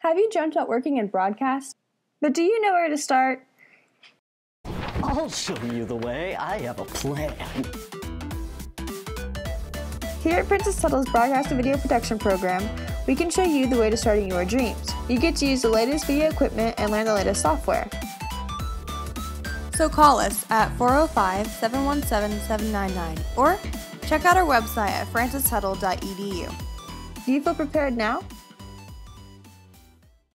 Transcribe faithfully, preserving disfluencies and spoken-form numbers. Have you dreamt about working in broadcast? But do you know where to start? I'll show you the way. I have a plan. Here at Francis Tuttle's Broadcast to Video Production Program, we can show you the way to starting your dreams. You get to use the latest video equipment and learn the latest software. So call us at four oh five, seven one seven, seven nine nine or check out our website at francis tuttle dot e d u. Do you feel prepared now?